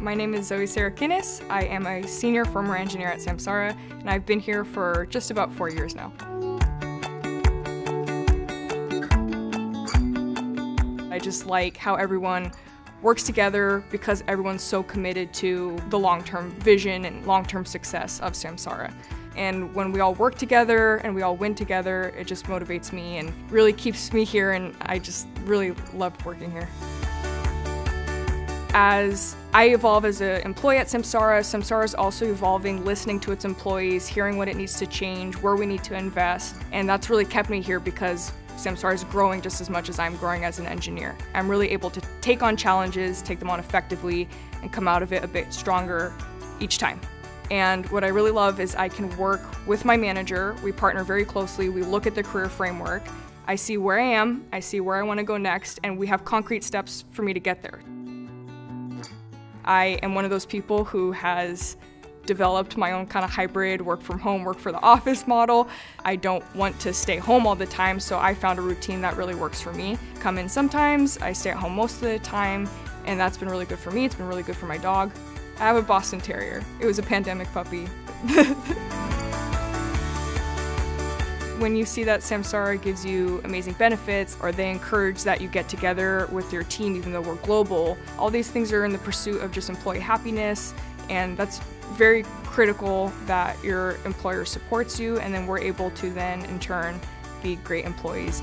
My name is Zoe Sarakinis. I am a senior firmware engineer at Samsara, and I've been here for just about 4 years now. I just like how everyone works together because everyone's so committed to the long-term vision and long-term success of Samsara. And when we all work together and we all win together, it just motivates me and really keeps me here, and I just really love working here. As I evolve as an employee at Samsara, Samsara is also evolving, listening to its employees, hearing what it needs to change, where we need to invest, and that's really kept me here because Samsara is growing just as much as I'm growing as an engineer. I'm really able to take on challenges, take them on effectively, and come out of it a bit stronger each time. And what I really love is I can work with my manager. We partner very closely. We look at the career framework. I see where I am, I see where I want to go next, and we have concrete steps for me to get there. I am one of those people who has developed my own kind of hybrid work from home, work for the office model. I don't want to stay home all the time, so I found a routine that really works for me. Come in sometimes, I stay at home most of the time, and that's been really good for me. It's been really good for my dog. I have a Boston Terrier. It was a pandemic puppy. When you see that Samsara gives you amazing benefits, or they encourage that you get together with your team even though we're global, all these things are in the pursuit of just employee happiness, and that's very critical that your employer supports you, and then we're able to then in turn be great employees.